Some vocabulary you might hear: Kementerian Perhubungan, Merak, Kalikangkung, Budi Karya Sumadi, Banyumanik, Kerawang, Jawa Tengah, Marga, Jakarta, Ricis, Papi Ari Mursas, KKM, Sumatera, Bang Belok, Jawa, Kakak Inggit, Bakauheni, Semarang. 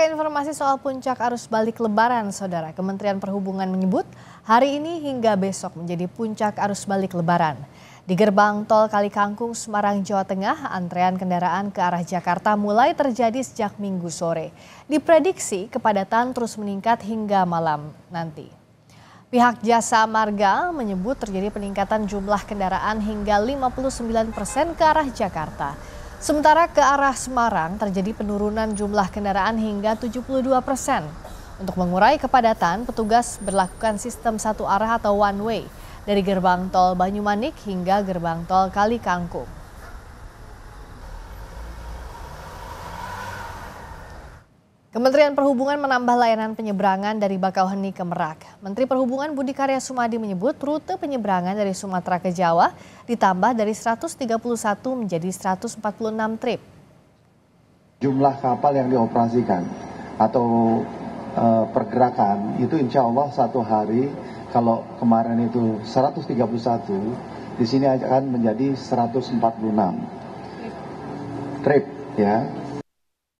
ke informasi soal puncak arus balik Lebaran, Saudara. Kementerian Perhubungan menyebut hari ini hingga besok menjadi puncak arus balik Lebaran. Di gerbang tol Kalikangkung, Semarang, Jawa Tengah, antrean kendaraan ke arah Jakarta mulai terjadi sejak Minggu sore. Diprediksi kepadatan terus meningkat hingga malam nanti. Pihak Jasa Marga menyebut terjadi peningkatan jumlah kendaraan hingga 59% ke arah Jakarta. Sementara ke arah Semarang terjadi penurunan jumlah kendaraan hingga 72%. Untuk mengurai kepadatan, petugas berlakukan sistem satu arah atau one way dari gerbang tol Banyumanik hingga gerbang tol Kalikangkung. Kementerian Perhubungan menambah layanan penyeberangan dari Bakauheni ke Merak. Menteri Perhubungan Budi Karya Sumadi menyebut rute penyeberangan dari Sumatera ke Jawa ditambah dari 131 menjadi 146 trip. Jumlah kapal yang dioperasikan atau pergerakan itu insya Allah satu hari, kalau kemarin itu 131, di sini akan menjadi 146 trip ya.